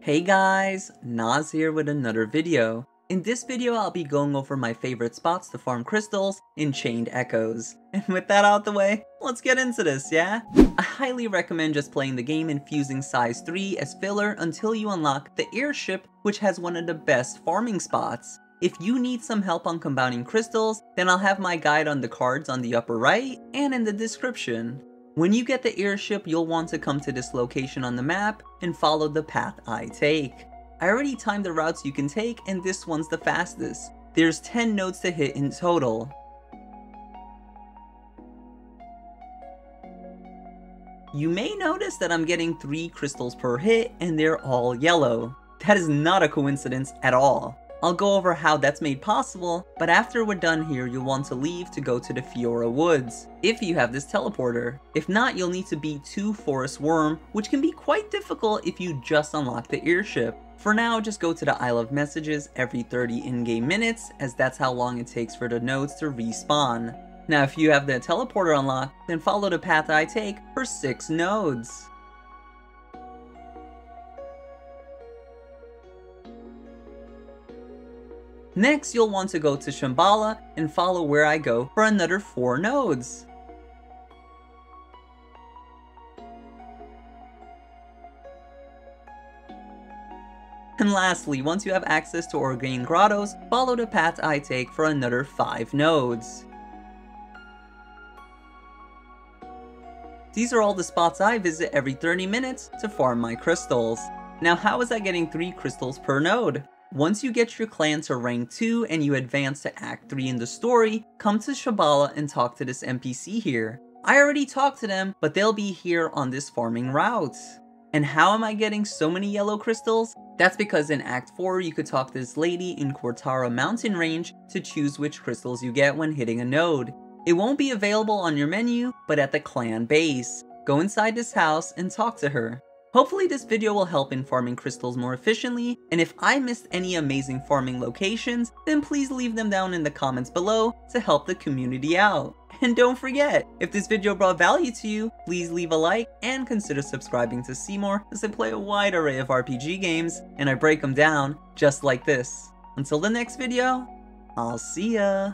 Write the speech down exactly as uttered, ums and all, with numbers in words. Hey guys, Naz here with another video. In this video I'll be going over my favorite spots to farm crystals in Chained Echoes. And with that out the way, let's get into this, yeah? I highly recommend just playing the game and fusing size three as filler until you unlock the airship, which has one of the best farming spots. If you need some help on combining crystals, then I'll have my guide on the cards on the upper right and in the description. When you get the airship, you'll want to come to this location on the map and follow the path I take. I already timed the routes you can take and this one's the fastest. There's ten nodes to hit in total. You may notice that I'm getting three crystals per hit and they're all yellow. That is not a coincidence at all. I'll go over how that's made possible, but after we're done here you'll want to leave to go to the Fiora Woods, if you have this teleporter. If not, you'll need to beat two Forest Worm, which can be quite difficult if you just unlock the airship. For now, just go to the Isle of Messages every thirty in-game minutes, as that's how long it takes for the nodes to respawn. Now if you have the teleporter unlocked, then follow the path I take for six nodes. Next, you'll want to go to Shambala and follow where I go for another four nodes. And lastly, once you have access to Organ Grottoes, follow the path I take for another five nodes. These are all the spots I visit every thirty minutes to farm my crystals. Now, how is I getting three crystals per node? Once you get your clan to rank two and you advance to act three in the story, come to Shambala and talk to this N P C here. I already talked to them, but they'll be here on this farming route. And how am I getting so many yellow crystals? That's because in act four you could talk to this lady in Cortara Mountain Range to choose which crystals you get when hitting a node. It won't be available on your menu, but at the clan base. Go inside this house and talk to her. Hopefully this video will help in farming crystals more efficiently, and if I missed any amazing farming locations, then please leave them down in the comments below to help the community out. And don't forget, if this video brought value to you, please leave a like and consider subscribing to see more, as I play a wide array of R P G games, and I break them down just like this. Until the next video, I'll see ya!